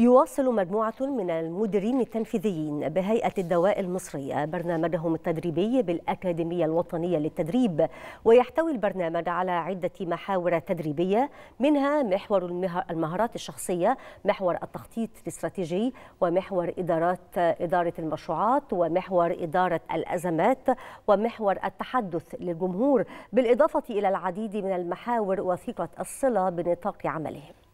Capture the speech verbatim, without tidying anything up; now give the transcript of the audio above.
يواصل مجموعة من المديرين التنفيذيين بهيئة الدواء المصرية برنامجهم التدريبي بالأكاديمية الوطنية للتدريب، ويحتوي البرنامج على عدة محاور تدريبية، منها محور المهارات الشخصية، محور التخطيط الاستراتيجي، ومحور إدارات إدارة المشروعات، ومحور إدارة الأزمات، ومحور التحدث للجمهور، بالإضافة إلى العديد من المحاور وثيقة الصلة بنطاق عملهم.